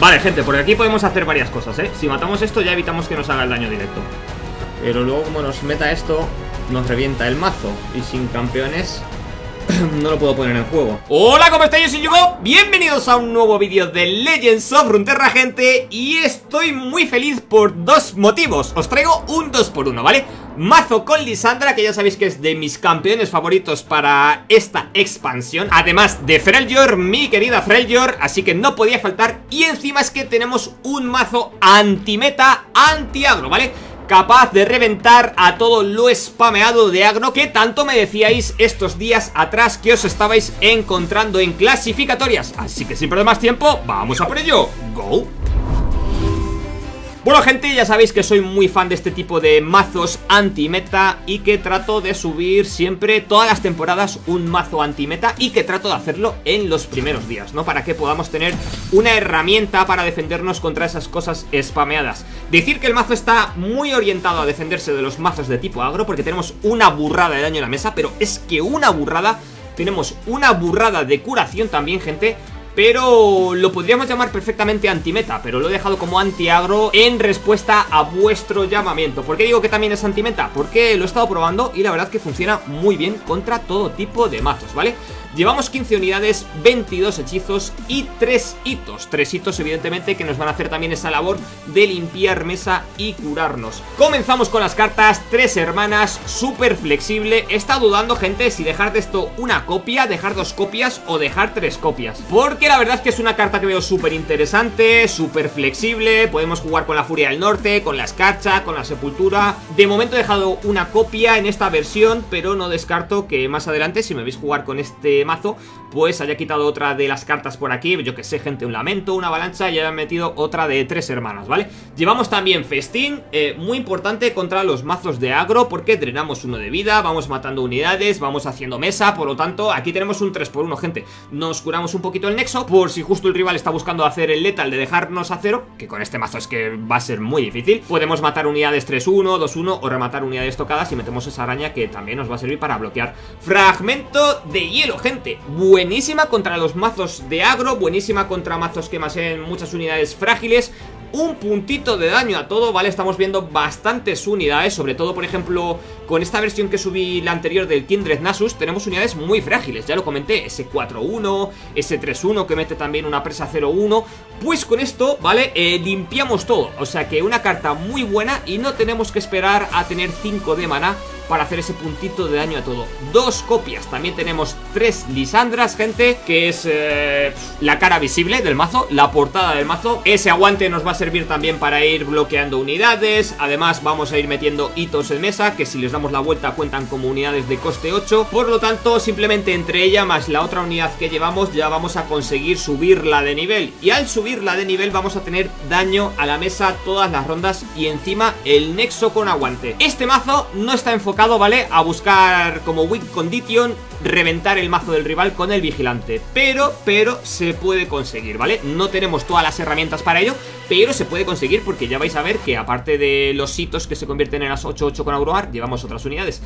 Vale, gente, por aquí podemos hacer varias cosas, ¿eh? Si matamos esto ya evitamos que nos haga el daño directo. Pero luego como nos meta esto, nos revienta el mazo. Y sin campeones no lo puedo poner en juego. Hola, ¿cómo estáis? Yo soy Yugo. Bienvenidos a un nuevo vídeo de Legends of Runeterra, gente. Y estoy muy feliz por dos motivos. Os traigo un 2x1, ¿vale? Mazo con Lissandra, que ya sabéis que es de mis campeones favoritos para esta expansión. Además de Freljord, mi querida Freljord, así que no podía faltar. Y encima es que tenemos un mazo anti-meta, anti-agro, ¿vale? Capaz de reventar a todo lo spameado de agro que tanto me decíais estos días atrás que os estabais encontrando en clasificatorias. Así que sin perder más tiempo, vamos a por ello. ¡Go! Bueno, gente, ya sabéis que soy muy fan de este tipo de mazos anti-meta y que trato de subir siempre, todas las temporadas, un mazo anti-meta y que trato de hacerlo en los primeros días, ¿no? Para que podamos tener una herramienta para defendernos contra esas cosas spameadas. Decir que el mazo está muy orientado a defenderse de los mazos de tipo agro porque tenemos una burrada de daño en la mesa, pero es que una burrada, tenemos una burrada de curación también, gente. Pero lo podríamos llamar perfectamente antimeta, pero lo he dejado como antiagro en respuesta a vuestro llamamiento. ¿Por qué digo que también es antimeta? Porque lo he estado probando y la verdad que funciona muy bien contra todo tipo de mazos, ¿vale? Llevamos 15 unidades, 22 hechizos y 3 hitos. 3 hitos evidentemente que nos van a hacer también esa labor de limpiar mesa y curarnos. Comenzamos con las cartas, 3 hermanas, súper flexible. He estado dudando, gente, si dejar de esto una copia, dejar 2 copias o dejar 3 copias. Porque la verdad es que es una carta que veo súper interesante, súper flexible. Podemos jugar con la Furia del Norte, con la Escarcha, con la Sepultura. De momento he dejado una copia en esta versión, pero no descarto que más adelante, si me veis jugar con este mazo, pues haya quitado otra de las cartas por aquí. Yo que sé, gente, un Lamento, una Avalancha, y haya metido otra de 3 hermanas, ¿vale? Llevamos también Festín, muy importante contra los mazos de agro, porque drenamos uno de vida, vamos matando unidades, vamos haciendo mesa. Por lo tanto, aquí tenemos un 3x1, gente. Nos curamos un poquito el nexo por si justo el rival está buscando hacer el letal de dejarnos a cero, que con este mazo es que va a ser muy difícil. Podemos matar unidades 3-1, 2-1 o rematar unidades tocadas y metemos esa araña que también nos va a servir para bloquear. Fragmento de hielo, gente. Buenísima contra los mazos de agro, buenísima contra mazos que maseen muchas unidades frágiles. Un puntito de daño a todo, ¿vale? Estamos viendo bastantes unidades, sobre todo, por ejemplo, con esta versión que subí la anterior del Kindred Nasus, tenemos unidades muy frágiles, ya lo comenté, ese 4-1, ese 3-1 que mete también una presa 0-1, pues con esto, ¿vale? Limpiamos todo, o sea que una carta muy buena y no tenemos que esperar a tener 5 de maná para hacer ese puntito de daño a todo. 2 copias, también tenemos 3 Lissandras, gente, que es la cara visible del mazo, la portada del mazo. Ese aguante nos va a servir también para ir bloqueando unidades. Además vamos a ir metiendo hitos en mesa, que si les damos la vuelta cuentan como unidades de coste 8, por lo tanto simplemente entre ella más la otra unidad que llevamos ya vamos a conseguir subirla de nivel, y al subirla de nivel vamos a tener daño a la mesa todas las rondas y encima el nexo con aguante. Este mazo no está enfocado, ¿vale?, a buscar como weak condition reventar el mazo del rival con el vigilante, pero se puede conseguir, ¿vale? No tenemos todas las herramientas para ello, pero se puede conseguir porque ya vais a ver que aparte de los hitos que se convierten en las 8-8 con Agroar, llevamos otras unidades.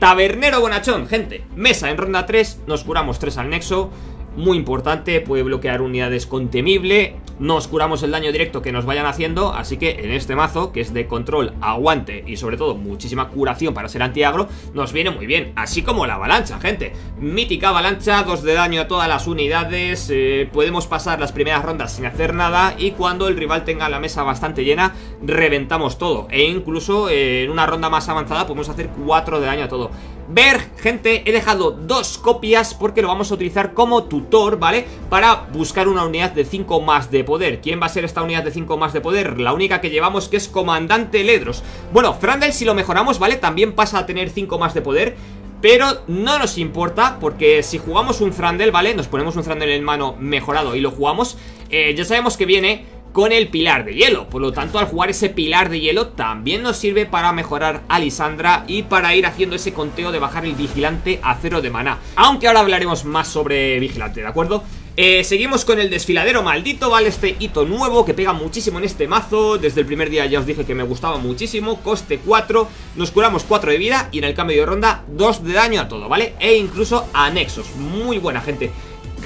Tabernero bonachón, gente. Mesa en ronda 3, nos curamos 3 al nexo, muy importante, puede bloquear unidades con temible. Nos curamos el daño directo que nos vayan haciendo, así que en este mazo, que es de control, aguante y sobre todo muchísima curación para ser antiagro, nos viene muy bien. Así como la avalancha, gente. Mítica avalancha, 2 de daño a todas las unidades. Podemos pasar las primeras rondas sin hacer nada y cuando el rival tenga la mesa bastante llena, reventamos todo. E incluso en una ronda más avanzada podemos hacer 4 de daño a todo. Berg, gente, he dejado 2 copias porque lo vamos a utilizar como tutor, ¿vale? Para buscar una unidad de 5 más de poder. ¿Quién va a ser esta unidad de 5 más de poder? La única que llevamos, que es Comandante Ledros. Bueno, Trundle, si lo mejoramos, ¿vale?, también pasa a tener 5 más de poder, pero no nos importa porque si jugamos un Trundle, ¿vale?, nos ponemos un Trundle en mano mejorado y lo jugamos, ya sabemos que viene con el pilar de hielo, por lo tanto al jugar ese pilar de hielo también nos sirve para mejorar a Lissandra y para ir haciendo ese conteo de bajar el vigilante a 0 de maná, aunque ahora hablaremos más sobre vigilante, ¿de acuerdo? Seguimos con el desfiladero maldito, ¿vale? Este hito nuevo que pega muchísimo en este mazo, desde el primer día ya os dije que me gustaba muchísimo, coste 4, nos curamos 4 de vida y en el cambio de ronda 2 de daño a todo, ¿vale? E incluso anexos, muy buena, gente.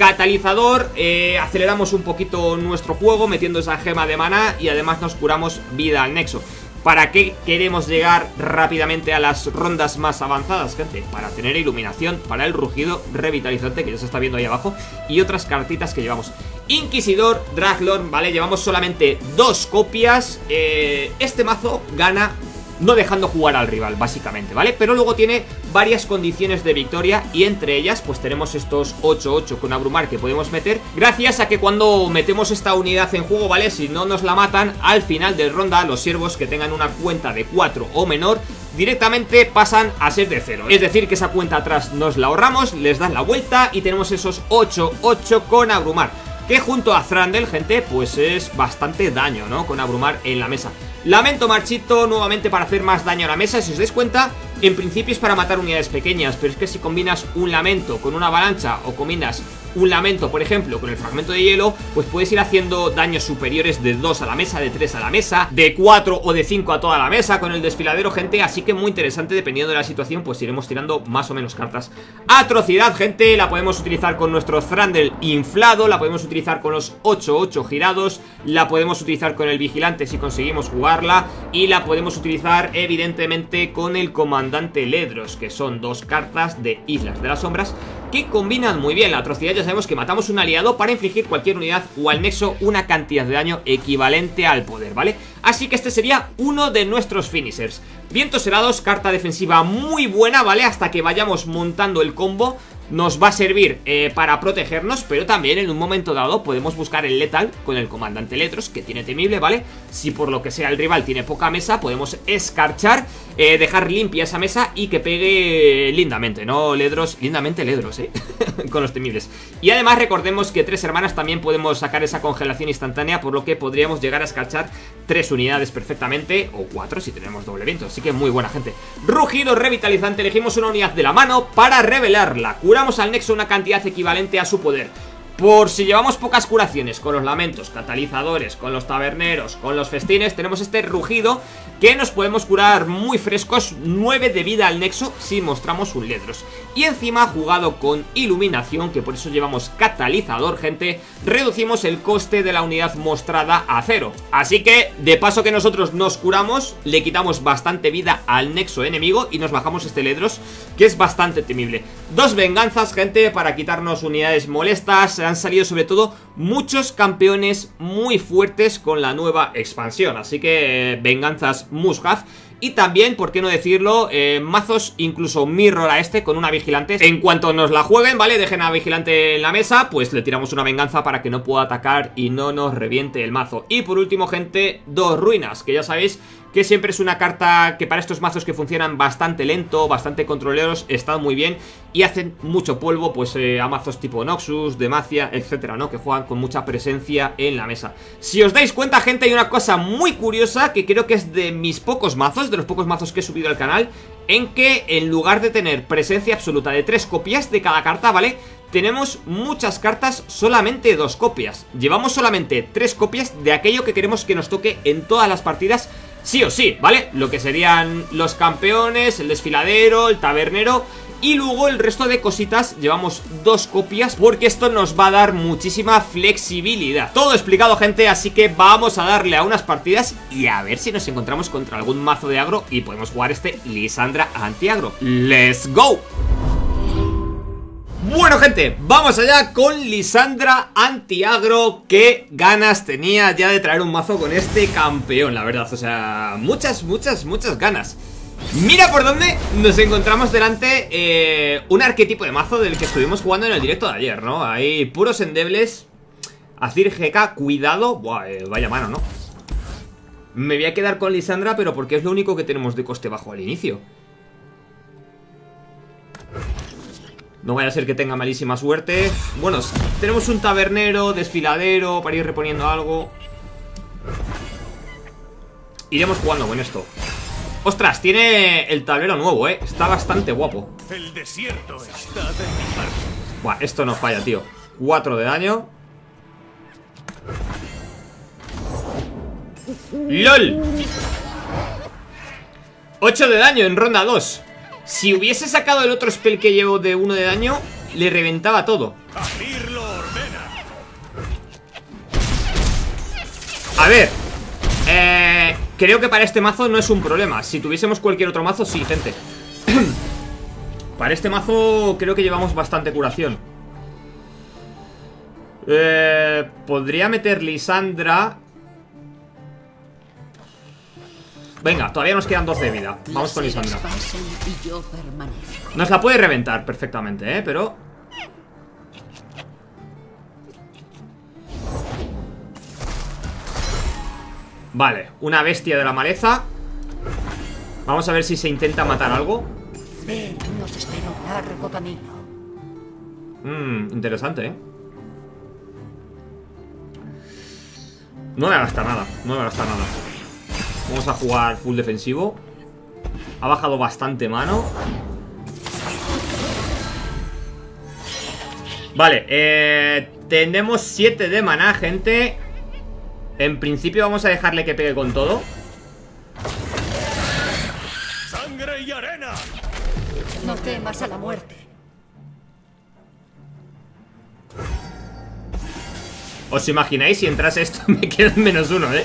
catalizador, aceleramos un poquito nuestro juego metiendo esa gema de maná y además nos curamos vida al nexo. ¿Para qué queremos llegar rápidamente a las rondas más avanzadas, gente? Para tener iluminación, para el rugido revitalizante que ya se está viendo ahí abajo y otras cartitas que llevamos. Inquisidor, Draglorn, ¿vale? Llevamos solamente 2 copias. Este mazo gana no dejando jugar al rival, básicamente, ¿vale? Pero luego tiene varias condiciones de victoria y entre ellas pues tenemos estos 8-8 con abrumar que podemos meter gracias a que cuando metemos esta unidad en juego, ¿vale? Si no nos la matan, al final de ronda los siervos que tengan una cuenta de 4 o menor directamente pasan a ser de 0. Es decir, que esa cuenta atrás nos la ahorramos, les das la vuelta y tenemos esos 8-8 con abrumar, que junto a Trundle, gente, pues es bastante daño, ¿no? Con abrumar en la mesa. Lamento marchito nuevamente para hacer más daño a la mesa. Si os dais cuenta, en principio es para matar unidades pequeñas, pero es que si combinas un lamento con una avalancha o combinas un lamento, por ejemplo, con el fragmento de hielo, pues puedes ir haciendo daños superiores de 2 a la mesa, de 3 a la mesa, de 4 o de 5 a toda la mesa con el desfiladero, gente. Así que muy interesante, dependiendo de la situación, pues iremos tirando más o menos cartas. Atrocidad, gente, la podemos utilizar con nuestro Trundle inflado, la podemos utilizar con los 8-8 girados, la podemos utilizar con el vigilante si conseguimos jugarla y la podemos utilizar evidentemente con el comandante Ledros, que son 2 cartas de Islas de las Sombras que combinan muy bien. La atrocidad, ya sabemos que matamos un aliado para infligir cualquier unidad o al nexo una cantidad de daño equivalente al poder, ¿vale? Así que este sería uno de nuestros finishers. Vientos helados, carta defensiva muy buena, ¿vale? Hasta que vayamos montando el combo nos va a servir para protegernos, pero también en un momento dado podemos buscar el letal con el comandante Ledros, que tiene temible, ¿vale? Si por lo que sea el rival tiene poca mesa, podemos escarchar, dejar limpia esa mesa y que pegue lindamente, ¿no? Ledros, lindamente Ledros, ¿eh? Con los temibles. Y además recordemos que 3 hermanas también podemos sacar esa congelación instantánea, por lo que podríamos llegar a escarchar 3 unidades perfectamente, o 4 si tenemos doble viento, así que muy buena, gente. Rugido revitalizante, elegimos una unidad de la mano para revelarla, cura al nexo una cantidad equivalente a su poder. Por si llevamos pocas curaciones con los lamentos, catalizadores, con los taberneros, con los festines, tenemos este rugido que nos podemos curar muy frescos 9 de vida al nexo si mostramos un Ledros. Y encima jugado con iluminación, que por eso llevamos catalizador, gente, reducimos el coste de la unidad mostrada a 0. Así que de paso que nosotros nos curamos, le quitamos bastante vida al nexo enemigo y nos bajamos este Ledros, que es bastante temible. 2 venganzas, gente, para quitarnos unidades molestas. Han salido sobre todo muchos campeones muy fuertes con la nueva expansión, así que venganzas must have. Y también, por qué no decirlo, mazos incluso mirror a este con una vigilante. En cuanto nos la jueguen, ¿vale? Dejen a vigilante en la mesa, pues le tiramos una venganza para que no pueda atacar y no nos reviente el mazo. Y por último, gente, 2 ruinas, que ya sabéis que siempre es una carta que para estos mazos que funcionan bastante lento, bastante controleros, están muy bien y hacen mucho polvo, pues a mazos tipo Noxus, Demacia, etcétera, ¿no? Que juegan con mucha presencia en la mesa. Si os dais cuenta, gente, hay una cosa muy curiosa que creo que es de mis pocos mazos, de los pocos mazos que he subido al canal, en que en lugar de tener presencia absoluta de 3 copias de cada carta, ¿vale? Tenemos muchas cartas, solamente 2 copias. Llevamos solamente 3 copias de aquello que queremos que nos toque en todas las partidas, sí o sí, ¿vale? Lo que serían los campeones, el desfiladero, el tabernero y luego el resto de cositas llevamos 2 copias, porque esto nos va a dar muchísima flexibilidad. Todo explicado, gente, así que vamos a darle a unas partidas y a ver si nos encontramos contra algún mazo de agro y podemos jugar este Lissandra anti-agro. ¡Let's go! Bueno, gente, vamos allá con Lissandra anti-agro. Qué ganas tenía ya de traer un mazo con este campeón, la verdad. O sea, muchas ganas. Mira por dónde nos encontramos delante un arquetipo de mazo del que estuvimos jugando en el directo de ayer, ¿no? Hay puros endebles, Azir GK, cuidado. Buah, vaya mano, ¿no? Me voy a quedar con Lissandra, pero porque es lo único que tenemos de coste bajo al inicio. No vaya a ser que tenga malísima suerte. Bueno, tenemos un tabernero, desfiladero, para ir reponiendo algo. Iremos jugando con esto. Ostras, tiene el tablero nuevo, está bastante guapo. El desierto está de mi parte. Buah, esto no falla, tío. 4 de daño. ¡Lol! 8 de daño en ronda 2. Si hubiese sacado el otro spell que llevo de 1 de daño, le reventaba todo. ¡Abrirlo! A ver, creo que para este mazo no es un problema. Si tuviésemos cualquier otro mazo, sí, gente. Para este mazo creo que llevamos bastante curación. Podría meter Lissandra. Venga, todavía nos quedan 2 de vida. Vamos con Lissandra. Nos la puede reventar perfectamente, pero... Vale, una bestia de la maleza. Vamos a ver si se intenta matar algo. Ven, nos espera un largo camino. Interesante, No me va a gastar nada, Vamos a jugar full defensivo. Ha bajado bastante mano. Vale, tenemos 7 de maná, gente. En principio vamos a dejarle que pegue con todo. Sangre y arena. No temas a la muerte. ¿Os imagináis si entras esto? Me quedan -1,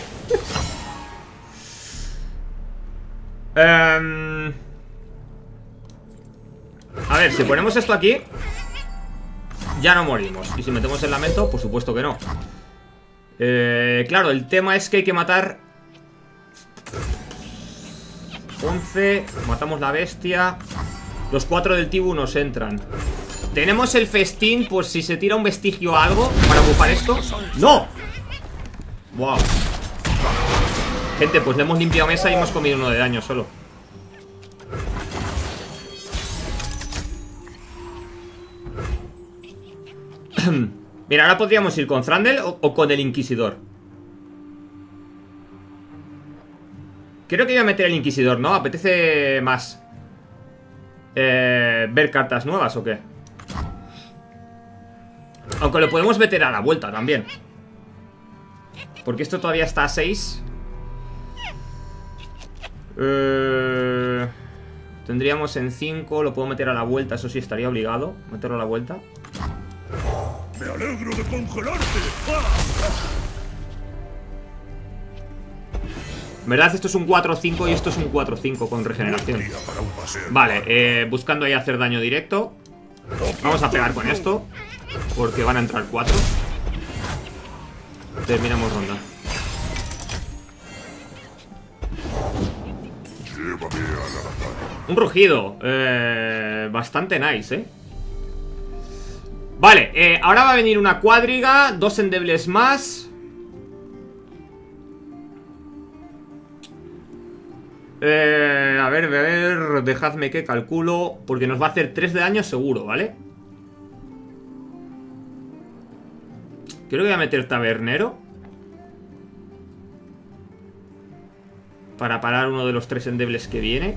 A ver, si ponemos esto aquí, ya no morimos. Y si metemos el lamento, por supuesto que no. Claro, el tema es que hay que matar 11, matamos la bestia. Los 4 del Tibu nos entran. Tenemos el festín por si se tira un vestigio o algo para ocupar esto. ¡No! ¡Wow! Gente, pues le hemos limpiado mesa y hemos comido 1 de daño solo. Mira, ahora podríamos ir con Trundle o con el Inquisidor. Creo que voy a meter el Inquisidor, ¿no? Apetece más ver cartas nuevas o qué. Aunque lo podemos meter a la vuelta también, porque esto todavía está a 6. Tendríamos en 5. Lo puedo meter a la vuelta, eso sí, estaría obligado meterlo a la vuelta. Me alegro de congelarte. ¿Verdad? Esto es un 4-5 y esto es un 4-5 con regeneración. Vale, buscando ahí hacer daño directo. Vamos a pegar con esto, porque van a entrar 4. Terminamos ronda. Un rugido. Bastante nice, Vale, ahora va a venir una cuadriga, 2 endebles más. A ver, dejadme que calculo, porque nos va a hacer 3 de daño seguro, ¿vale? Creo que voy a meter tabernero para parar uno de los 3 endebles que viene.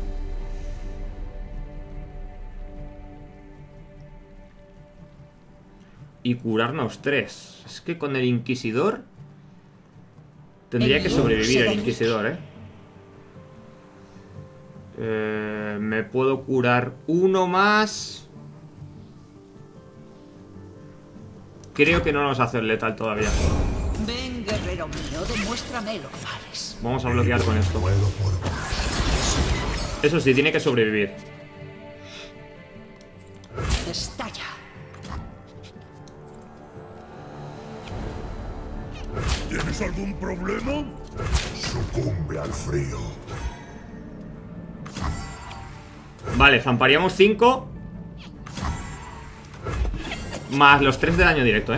Y curarnos 3. Es que con el Inquisidor tendría que sobrevivir el Inquisidor, me puedo curar 1 más. Creo que no nos hace el letal todavía. Ven, guerrero mío, demuéstrame lo que vales. Vamos a bloquear con esto. Eso sí, tiene que sobrevivir. Estalla. ¿Tienes algún problema? Sucumbe al frío. Vale, zamparíamos 5. Más los 3 de daño directo,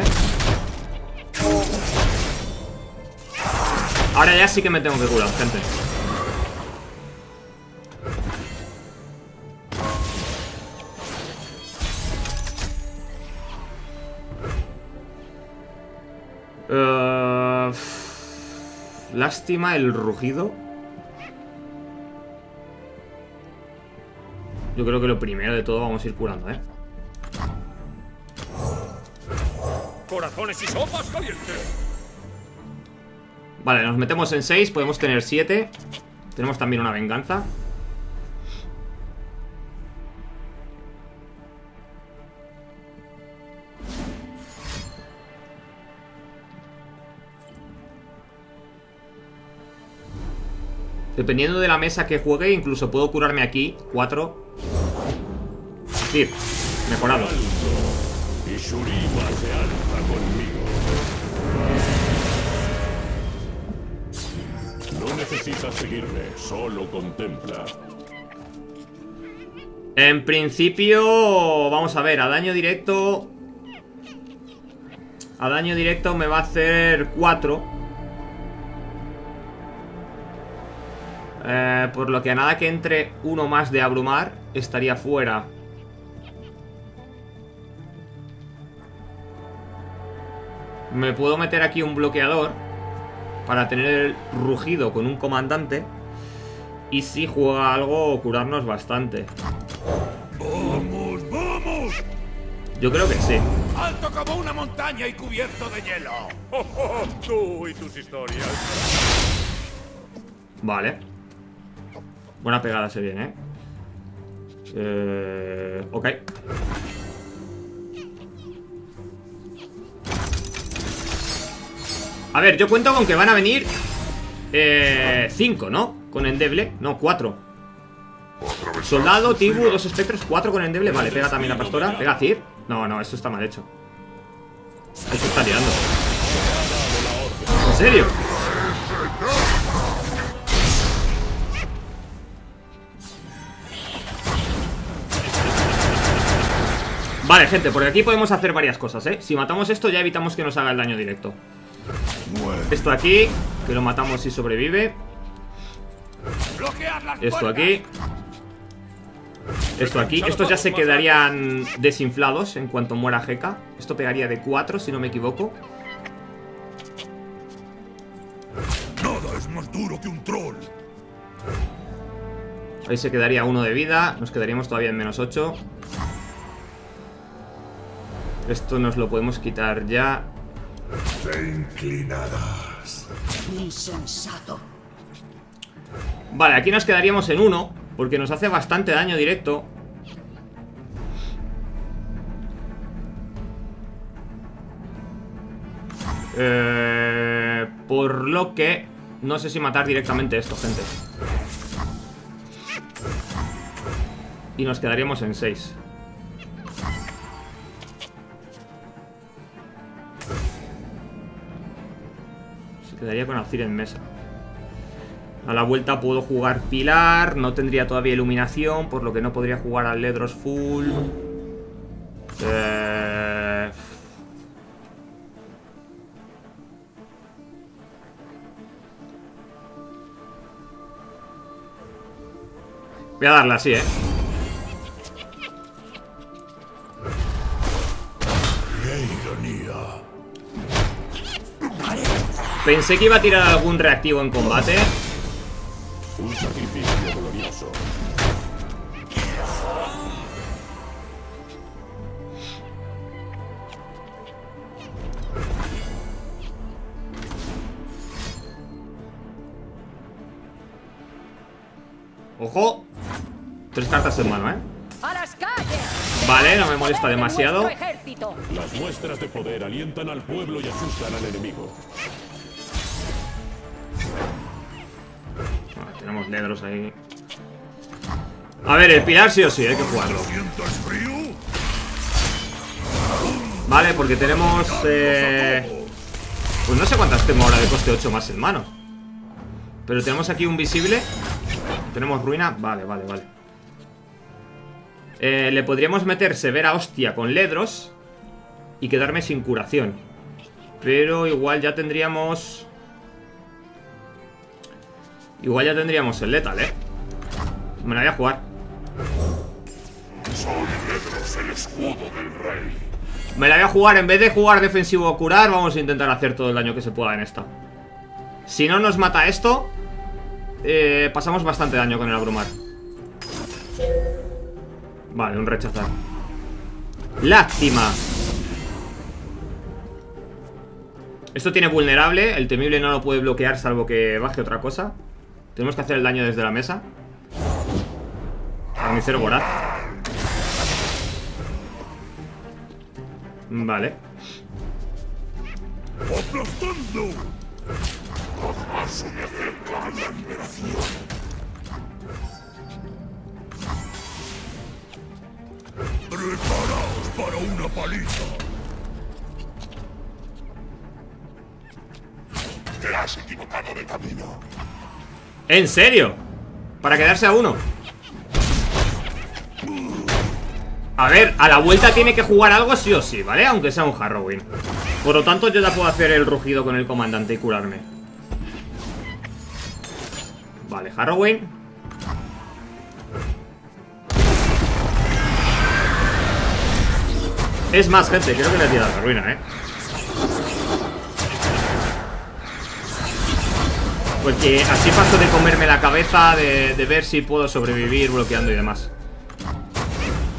Ahora ya sí que me tengo que curar, gente. Lástima el rugido. Yo creo que lo primero de todo vamos a ir curando, Corazones y sopas calientes. Vale, nos metemos en 6, podemos tener 7. Tenemos también una venganza. Dependiendo de la mesa que juegue, incluso puedo curarme aquí 4. Azir, mejorado. Y Shurima se alza conmigo. No necesitas seguirme, solo contempla. En principio, vamos a ver, a daño directo. A daño directo me va a hacer 4. Por lo que a nada que entre uno más de abrumar, estaría fuera. Me puedo meter aquí un bloqueador para tener el rugido con un comandante. Y si juega algo, curarnos bastante. ¡Vamos, vamos! Yo creo que sí. ¡Alto como una montaña y cubierto de hielo! ¡Oh, oh, oh! ¡Tú y tus historias! Vale. Buena pegada se viene, ¿eh? Ok. A ver, yo cuento con que van a venir 5, ¿no? Con endeble. No, 4. Soldado, Tibu, 2 espectros, 4 con endeble. Vale, pega también la pastora. Pega a Cir. No, no, esto está mal hecho. Eso está tirando. ¿En serio? Vale, gente, por aquí podemos hacer varias cosas, ¿eh? Si matamos esto ya evitamos que nos haga el daño directo. Esto aquí, que lo matamos si sobrevive. Esto aquí. Esto aquí. Estos ya se quedarían desinflados en cuanto muera Heka. Esto pegaría de 4, si no me equivoco. Nada es más duro que un troll. Ahí se quedaría 1 de vida. Nos quedaríamos todavía en menos 8. Esto nos lo podemos quitar ya. Te inclinadas. Insensato. Vale, aquí nos quedaríamos en 1, porque nos hace bastante daño directo. Por lo que no sé si matar directamente esto, gente. Y nos quedaríamos en 6. Quedaría con Azir en mesa. A la vuelta puedo jugar Pilar. No tendría todavía iluminación, por lo que no podría jugar al Ledros full. Voy a darla así, Pensé que iba a tirar algún reactivo en combate. Un sacrificio glorioso. Ojo. 3 cartas en mano, Vale, no me molesta demasiado. Las muestras de poder alientan al pueblo y asustan al enemigo. Tenemos Ledros ahí. A ver, el Pilar sí o sí, hay que jugarlo. Vale, porque tenemos... pues no sé cuántas tengo ahora de coste 8 más en mano. Pero tenemos aquí un visible. Tenemos ruina. Vale, vale, vale. Le podríamos meter severa hostia con Ledros y quedarme sin curación. Pero igual ya tendríamos... Igual ya tendríamos el letal, Me la voy a jugar. Me la voy a jugar. En vez de jugar defensivo o curar, vamos a intentar hacer todo el daño que se pueda en esta. Si no nos mata esto, pasamos bastante daño con el abrumar. Vale, un rechazar. Lástima. Esto tiene vulnerable. El temible no lo puede bloquear salvo que baje otra cosa. Tenemos que hacer el daño desde la mesa. Carnicero voraz. Vale. ¡Aplastando! paliza. Te has equivocado de camino. ¿En serio? Para quedarse a uno. A ver, a la vuelta tiene que jugar algo sí o sí, ¿vale? Aunque sea un Harrowing. Por lo tanto, yo ya puedo hacer el rugido con el comandante y curarme. Vale, Harrowing. Es más, gente, creo que le he tirado la ruina, ¿eh? Porque así paso de comerme la cabeza, de ver si puedo sobrevivir bloqueando y demás.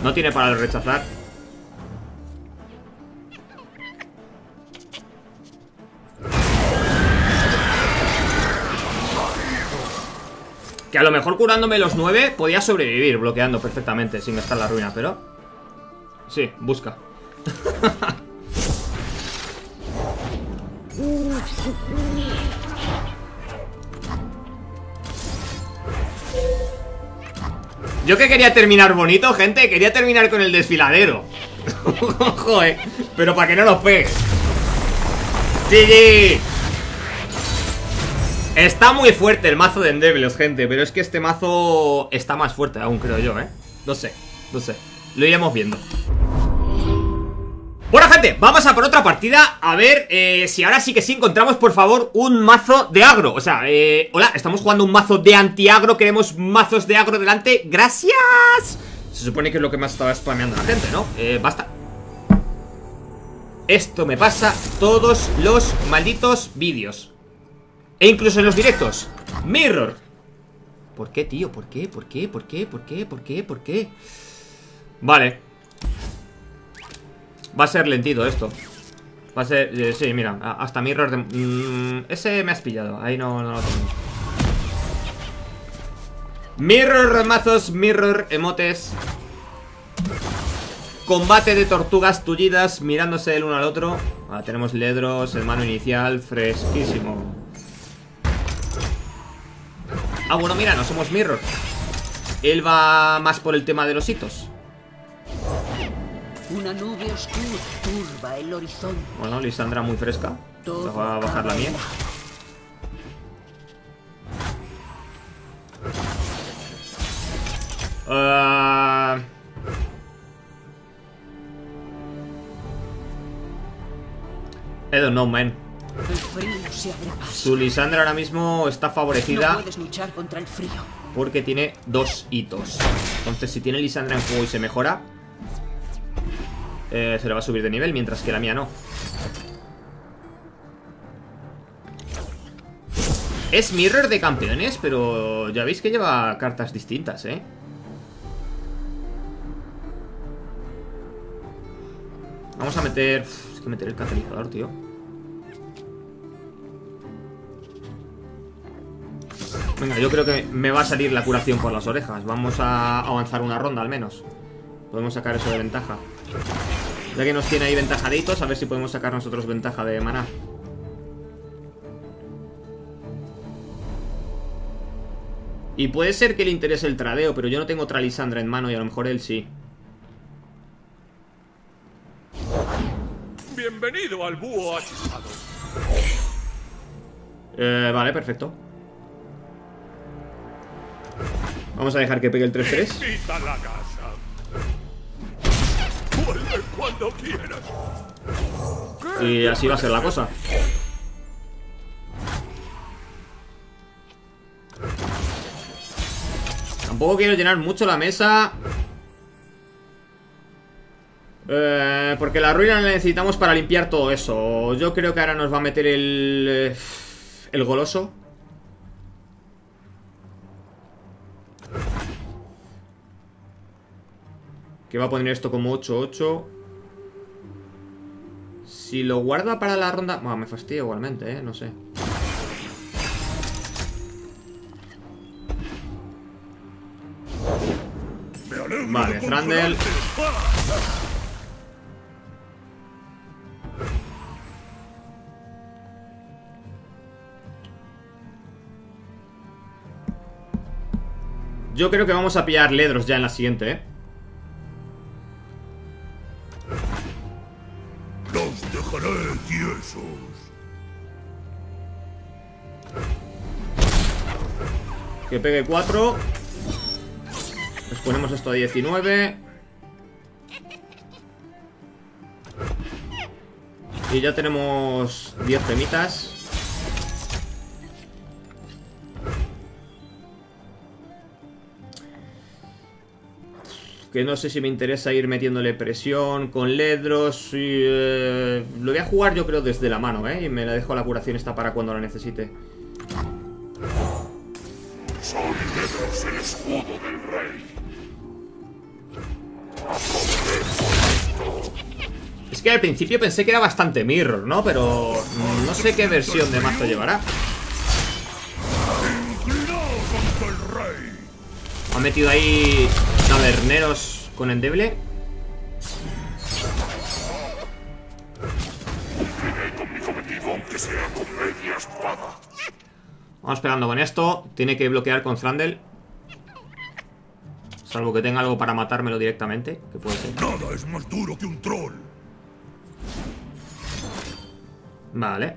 No tiene para rechazar. Que a lo mejor curándome los 9 podía sobrevivir bloqueando perfectamente sin gastar la ruina, pero... sí, busca. Yo que quería terminar bonito, gente. Quería terminar con el desfiladero. Ojo, pero para que no los pegue. ¡GG! Está muy fuerte el mazo de Endeavors, gente. Pero es que este mazo está más fuerte aún, creo yo, No sé, no sé. Lo iremos viendo. Bueno, gente, vamos a por otra partida. A ver si ahora sí que sí encontramos, por favor, un mazo de agro. O sea, hola, estamos jugando un mazo de anti-agro. Queremos mazos de agro delante. ¡Gracias! Se supone que es lo que más estaba spameando la gente, ¿no? Basta. Esto me pasa todos los malditos vídeos. E incluso en los directos. Mirror. ¿Por qué, tío? ¿Por qué? ¿Por qué? ¿Por qué? ¿Por qué? ¿Por qué? ¿Por qué? Vale. Va a ser lentito esto. Va a ser... sí, mira, hasta Mirror de... ese me has pillado, ahí no lo tengo. Mirror mazos, Mirror emotes. Combate de tortugas tullidas mirándose el uno al otro. Ahora tenemos Ledros, hermano inicial, fresquísimo. Ah, bueno, mira, no somos Mirror. Él va más por el tema de los hitos. Una nube oscura turba el horizonte. Bueno, Lissandra muy fresca. Nos va a bajar la miel. I don't know, man. Su Lissandra ahora mismo está favorecida. No puedes luchar contra el frío. Porque tiene dos hitos. Entonces, si tiene Lissandra en juego y se mejora, se le va a subir de nivel, mientras que la mía no. Es Mirror de campeones, pero ya veis que lleva cartas distintas, ¿eh? Vamos a meter... es que meter el catalizador, tío. Venga, yo creo que me va a salir la curación por las orejas. Vamos a avanzar una ronda, al menos. Podemos sacar eso de ventaja. Ya que nos tiene ahí ventajaditos, a ver si podemos sacar nosotros ventaja de maná. Y puede ser que le interese el tradeo, pero yo no tengo otra Lissandra en mano y a lo mejor él sí. Bienvenido al búho achistado. Vale, perfecto. Vamos a dejar que pegue el 3-3. Cuando quieras. Y así va a ser la cosa. Tampoco quiero llenar mucho la mesa, porque la ruina la necesitamos para limpiar todo eso. Yo creo que ahora nos va a meter el goloso. Que va a poner esto como 8-8. Si lo guarda para la ronda... bueno, me fastidia igualmente, no sé. Vale, Trundle. Yo creo que vamos a pillar Ledros ya en la siguiente, Que pegue 4. Les ponemos esto a 19. Y ya tenemos 10 temitas. Que no sé si me interesa ir metiéndole presión con Ledros. Y, lo voy a jugar yo creo desde la mano, ¿eh? Y me la dejo la curación esta para cuando la necesite. Soy Ledros, el escudo del rey. Es que al principio pensé que era bastante mirror, ¿no? Pero no sé qué versión de mazo llevará. Ha metido ahí taberneros con endeble. Vamos pegando con esto. Tiene que bloquear con Trundle. Salvo que tenga algo para matármelo directamente. Que puede ser. Nada es más duro que un troll. Vale.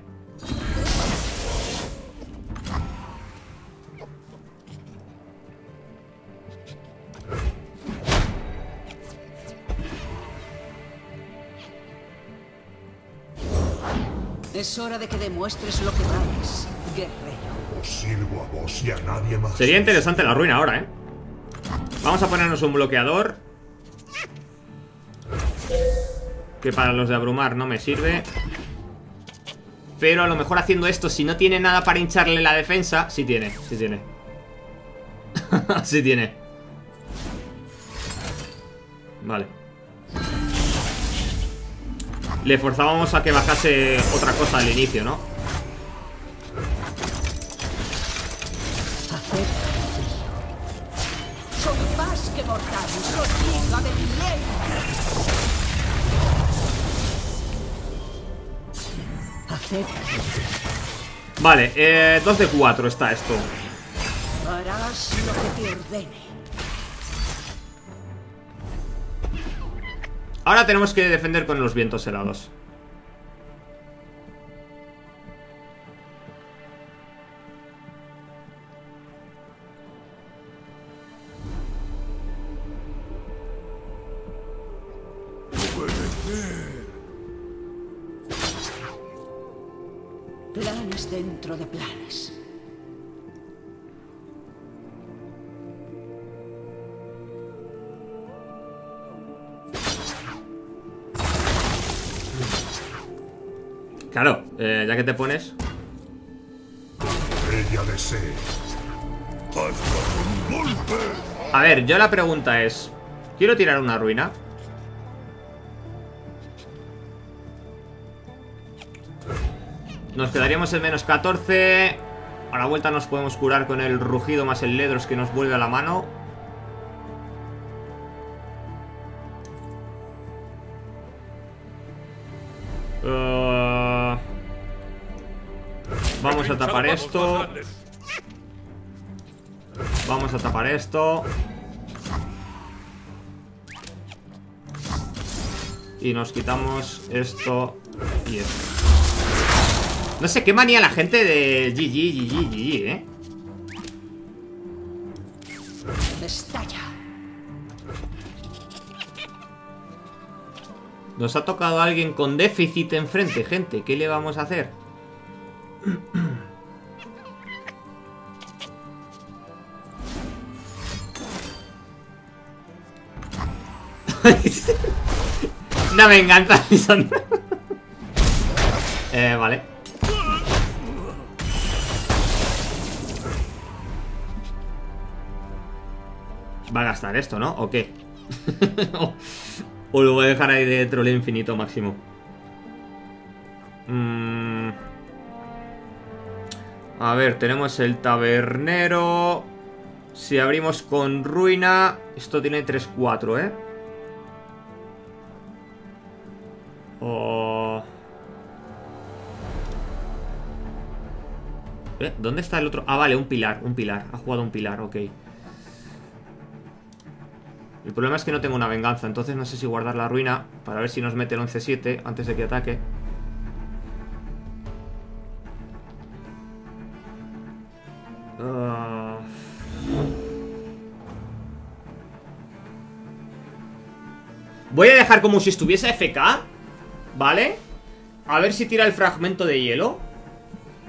Es hora de que demuestres lo que vales, guerrero. Sirvo a vos y a nadie más. Sería interesante la ruina ahora, ¿eh? Vamos a ponernos un bloqueador. Que para los de abrumar no me sirve. Pero a lo mejor haciendo esto, si no tiene nada para hincharle la defensa... Sí tiene, sí tiene. Sí tiene. Vale. Le forzábamos a que bajase otra cosa al inicio, ¿no? Vale, 2 de 4 está esto. Harás lo que te ordene. Ahora tenemos que defender con los vientos helados. Planes dentro de planes. Claro, ya que te pones. A ver, yo la pregunta es: ¿quiero tirar una ruina? Nos quedaríamos en menos 14. A la vuelta nos podemos curar con el rugido más el Ledros que nos vuelve a la mano. Vamos a tapar esto. Vamos a tapar esto. Y nos quitamos esto y esto. No sé qué manía la gente de GG, ¿eh? Nos ha tocado alguien con déficit enfrente, gente. ¿Qué le vamos a hacer? No me encanta, Lissandra. Vale. Va a gastar esto, ¿no? ¿O qué? O lo voy a dejar ahí de troleo infinito máximo. A ver, tenemos el tabernero. Si abrimos con ruina. Esto tiene 3-4, ¿eh? Oh. ¿Dónde está el otro? Ah, vale, un pilar, un pilar. Ha jugado un pilar, ok. El problema es que no tengo una venganza. Entonces no sé si guardar la ruina para ver si nos mete el 11-7 antes de que ataque. Voy a dejar como si estuviese AFK, ¿vale? A ver si tira el fragmento de hielo.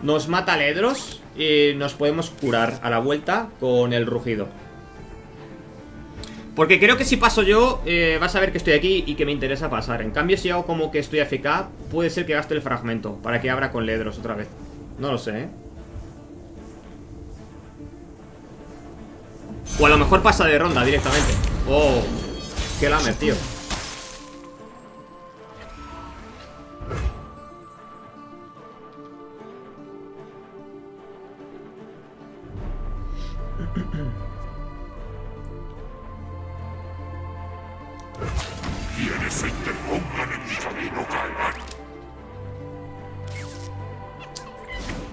Nos mata a Ledros y nos podemos curar a la vuelta con el rugido. Porque creo que si paso yo, vas a ver que estoy aquí y que me interesa pasar. En cambio, si hago como que estoy AFK, puede ser que gaste el fragmento para que abra con Ledros otra vez. No lo sé, ¿eh? O a lo mejor pasa de ronda directamente. Oh, qué lamer, tío. ¿Quieres que te pongan en mi camino, calma?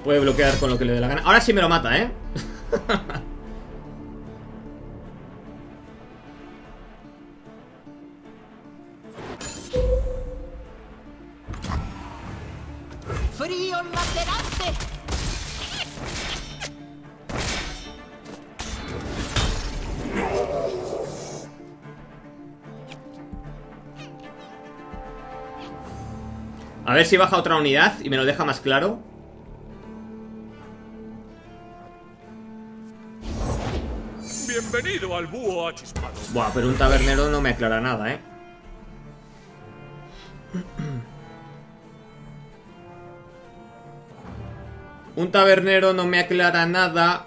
Puede bloquear con lo que le dé la gana. Ahora sí me lo mata, ¿eh? ¡Frío lacerante! A ver si baja otra unidad y me lo deja más claro. Bienvenido al búho achispado. Buah, pero un tabernero no me aclara nada, ¿eh? Un tabernero no me aclara nada.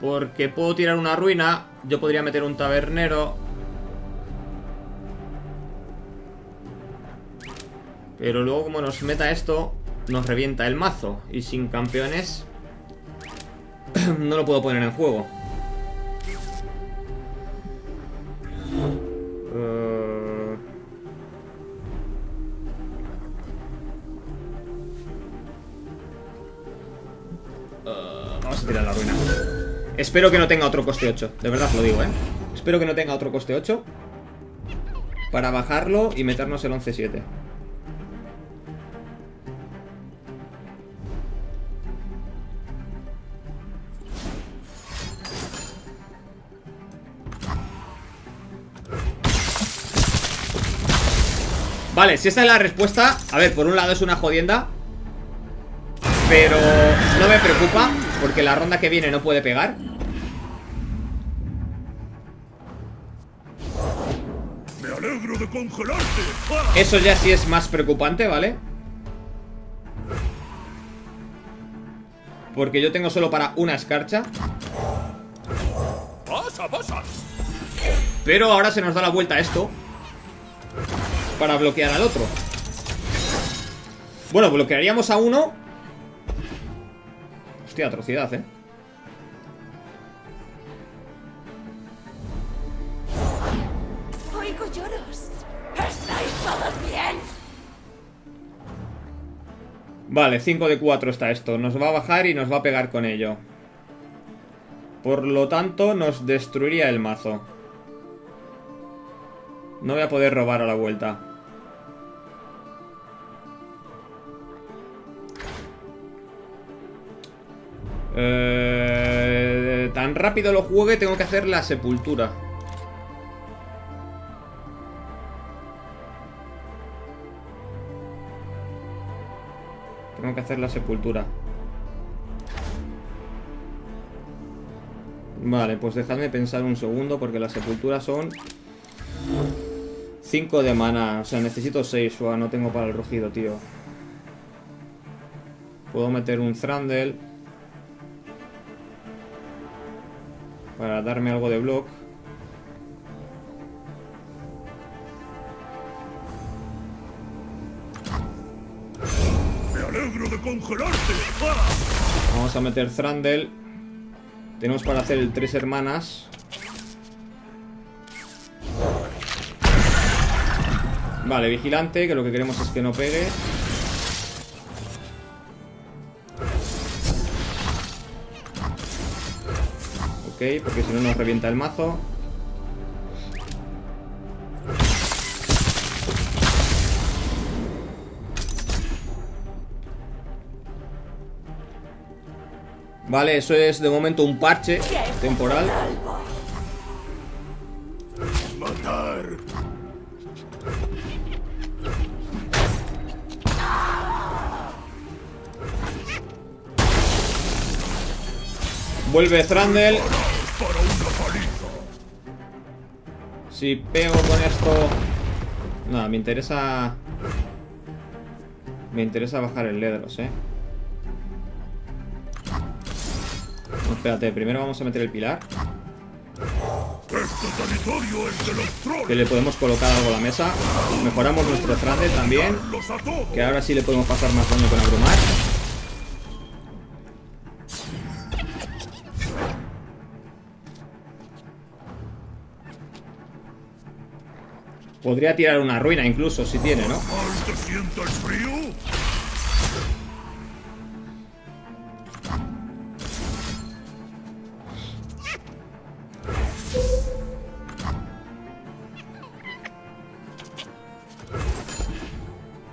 Porque puedo tirar una ruina. Yo podría meter un tabernero, pero luego como nos meta esto, nos revienta el mazo. Y sin campeones no lo puedo poner en juego. Vamos a tirar la ruina. Espero que no tenga otro coste 8. De verdad lo digo, ¿eh? Espero que no tenga otro coste 8 para bajarlo y meternos el 11-7. Vale, si esta es la respuesta, a ver, por un lado es una jodienda, pero no me preocupa, porque la ronda que viene no puede pegar. Me alegro de congelarte. Eso ya sí es más preocupante, ¿vale? Porque yo tengo solo para una escarcha. Pasa, pasa. Pero ahora se nos da la vuelta esto para bloquear al otro. Bueno, bloquearíamos a uno. Hostia, atrocidad, ¿eh? Oigo lloros. ¿Estáis todos bien? Vale, 5 de 4 está esto. Nos va a bajar y nos va a pegar con ello. Por lo tanto, nos destruiría el mazo. No voy a poder robar a la vuelta. Tan rápido lo juegue, tengo que hacer la sepultura. Tengo que hacer la sepultura. Vale, pues dejadme pensar un segundo, porque las sepulturas son 5 de maná, o sea, necesito 6, o no tengo para el rugido, tío. Puedo meter un Trundle para darme algo de block. Me alegro de congelarte. Vamos a meter Trundle. Tenemos para hacer el 3 hermanas. Vale, vigilante, que lo que queremos es que no pegue. Ok, porque si no nos revienta el mazo. Vale, eso es de momento un parche temporal. Matar. Vuelve Trundle. Si pego con esto... Nada, me interesa... Me interesa bajar el Ledros, eh. No, espérate, primero vamos a meter el pilar. Que le podemos colocar algo a la mesa. Mejoramos nuestro Trundle también, que ahora sí le podemos pasar más daño con abrumar. Podría tirar una ruina incluso, si tiene, ¿no?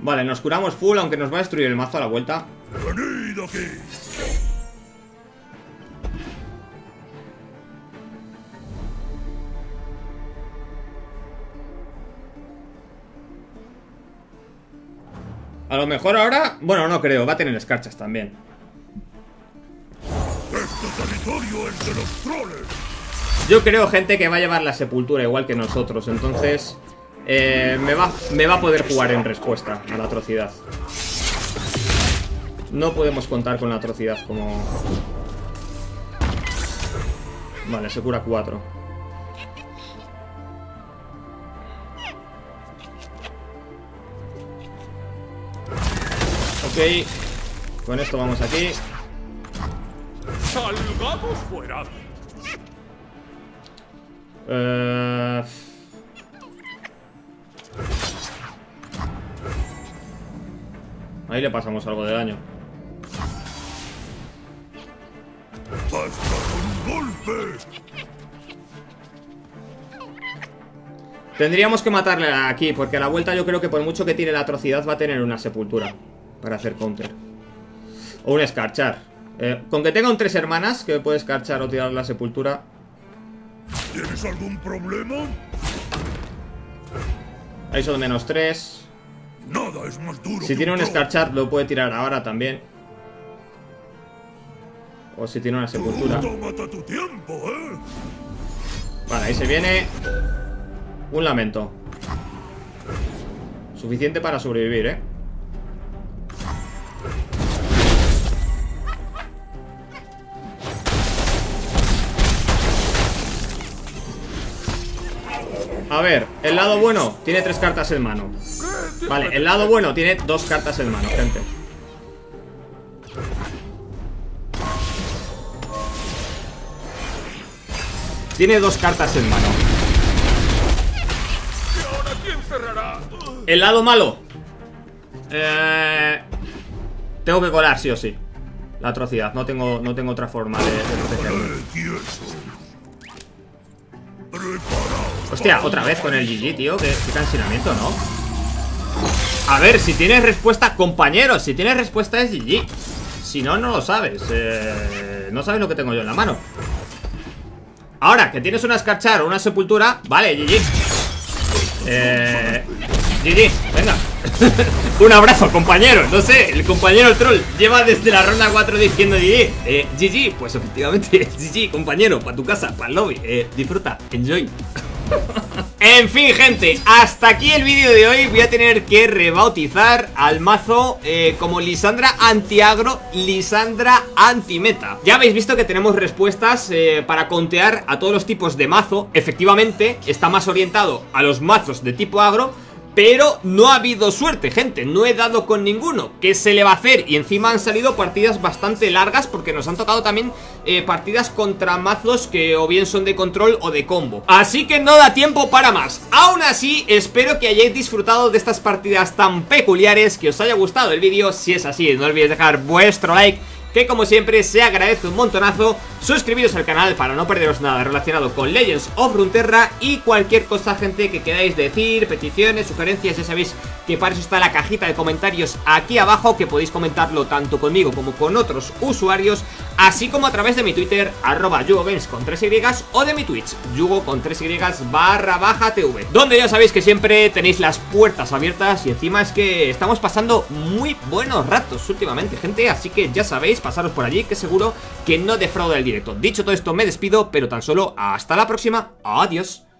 Vale, nos curamos full, aunque nos va a destruir el mazo a la vuelta. Venid aquí. A lo mejor ahora... Bueno, no creo, va a tener escarchas también. Este territorio es de los troles. Yo creo, gente, que va a llevar la sepultura igual que nosotros, entonces... me va a poder jugar en respuesta a la atrocidad. No podemos contar con la atrocidad como... Vale, se cura 4. Ok, con esto vamos aquí. Salgamos fuera. Ahí le pasamos algo de daño. Tendríamos que matarle aquí, porque a la vuelta yo creo que por mucho que tire la atrocidad va a tener una sepultura para hacer counter o un escarchar. Con que tenga un 3 hermanas que puede escarchar o tirar la sepultura. ¿Tienes algún problema? Ahí son -3. Nada es más duro. Si tiene un escarchar lo puede tirar ahora también. O si tiene una sepultura. Vale, ahí se viene un lamento. Suficiente para sobrevivir, eh. A ver, el lado bueno tiene 3 cartas en mano. Vale, el lado bueno tiene 2 cartas en mano, gente. Tiene 2 cartas en mano. El lado malo. Tengo que colar, sí o sí. La atrocidad, no tengo otra forma de protegerme. Hostia, otra vez con el GG, tío. Qué cansinamiento, ¿no? A ver, si tienes respuesta, compañeros. Si tienes respuesta es GG. Si no, no lo sabes. No sabes lo que tengo yo en la mano. Ahora, que tienes una escarchar o una sepultura. Vale, GG. GG, venga. Un abrazo, compañero. No sé, el compañero troll lleva desde la ronda 4 diciendo GG. GG, pues efectivamente, GG, compañero. Para tu casa, para el lobby. Disfruta, enjoy. En fin, gente, hasta aquí el vídeo de hoy. Voy a tener que rebautizar al mazo como Lissandra anti-agro, Lissandra anti-meta. Ya habéis visto que tenemos respuestas para contear a todos los tipos de mazo. Efectivamente, está más orientado a los mazos de tipo agro, pero no ha habido suerte, gente. No he dado con ninguno. ¿Qué se le va a hacer? Y encima han salido partidas bastante largas, porque nos han tocado también partidas contra mazos que o bien son de control o de combo. Así que no da tiempo para más. Aún así, espero que hayáis disfrutado de estas partidas tan peculiares, que os haya gustado el vídeo. Si es así, no olvidéis dejar vuestro like, que como siempre se agradece un montonazo. Suscribiros al canal para no perderos nada relacionado con Legends of Runeterra. Y cualquier cosa, gente, que queráis decir, peticiones, sugerencias, ya sabéis que para eso está la cajita de comentarios aquí abajo, que podéis comentarlo tanto conmigo como con otros usuarios, así como a través de mi Twitter, @yugogames con 3y, o de mi Twitch, yugo con 3y_tv, donde ya sabéis que siempre tenéis las puertas abiertas. Y encima es que estamos pasando muy buenos ratos últimamente, gente, así que ya sabéis, pasaros por allí, que seguro que no defrauda el directo. Dicho todo esto, me despido, pero tan solo hasta la próxima. Adiós.